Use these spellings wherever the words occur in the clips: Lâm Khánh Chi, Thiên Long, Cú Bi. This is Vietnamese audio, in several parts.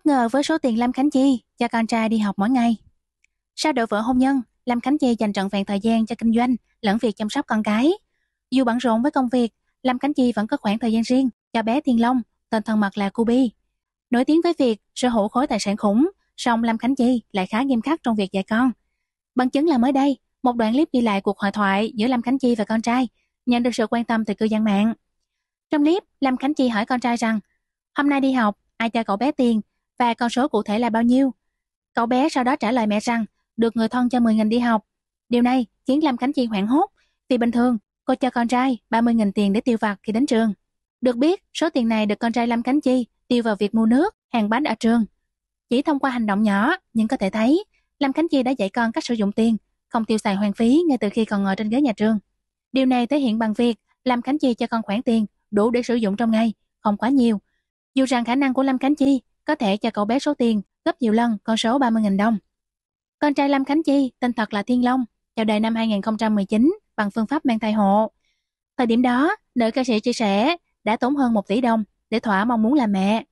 bất ngờ với số tiền Lâm Khánh Chi cho con trai đi học mỗi ngày. Sau đổ vỡ hôn nhân, Lâm Khánh Chi dành trọn vẹn thời gian cho kinh doanh lẫn việc chăm sóc con cái. Dù bận rộn với công việc, Lâm Khánh Chi vẫn có khoảng thời gian riêng cho bé Thiên Long, tên thân mật là Cú Bi. Nổi tiếng với việc sở hữu khối tài sản khủng, song Lâm Khánh Chi lại khá nghiêm khắc trong việc dạy con. Bằng chứng là mới đây, một đoạn clip ghi lại cuộc hội thoại giữa Lâm Khánh Chi và con trai nhận được sự quan tâm từ cư dân mạng. Trong clip, Lâm Khánh Chi hỏi con trai rằng hôm nay đi học ai cho cậu bé tiền và con số cụ thể là bao nhiêu. Cậu bé sau đó trả lời mẹ rằng được người thân cho 10.000 đi học. Điều này khiến Lâm Khánh Chi hoảng hốt vì bình thường cô cho con trai 30.000 tiền để tiêu vặt khi đến trường. Được biết, số tiền này được con trai Lâm Khánh Chi tiêu vào việc mua nước, hàng bánh ở trường. Chỉ thông qua hành động nhỏ nhưng có thể thấy Lâm Khánh Chi đã dạy con cách sử dụng tiền, không tiêu xài hoang phí ngay từ khi còn ngồi trên ghế nhà trường. Điều này thể hiện bằng việc Lâm Khánh Chi cho con khoản tiền đủ để sử dụng trong ngày, không quá nhiều. Dù rằng khả năng của Lâm Khánh Chi có thể cho cậu bé số tiền gấp nhiều lần con số 30.000 đồng. Con trai Lâm Khánh Chi tên thật là Thiên Long, chào đời năm 2019 bằng phương pháp mang thai hộ. Thời điểm đó, nữ ca sĩ chia sẻ đã tốn hơn 1 tỷ đồng để thỏa mong muốn làm mẹ.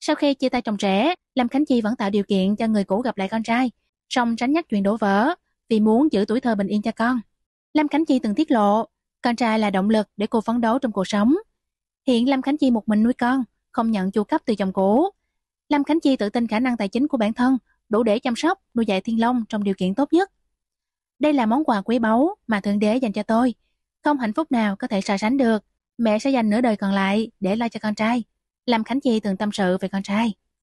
Sau khi chia tay chồng trẻ, Lâm Khánh Chi vẫn tạo điều kiện cho người cũ gặp lại con trai, song tránh nhắc chuyện đổ vỡ vì muốn giữ tuổi thơ bình yên cho con. Lâm Khánh Chi từng tiết lộ, con trai là động lực để cô phấn đấu trong cuộc sống. Hiện Lâm Khánh Chi một mình nuôi con, không nhận chu cấp từ chồng cũ. Lâm Khánh Chi tự tin khả năng tài chính của bản thân đủ để chăm sóc, nuôi dạy Thiên Long trong điều kiện tốt nhất. Đây là món quà quý báu mà Thượng Đế dành cho tôi. Không hạnh phúc nào có thể so sánh được. Mẹ sẽ dành nửa đời còn lại để lo cho con trai. Lâm Khánh Chi từng tâm sự về con trai.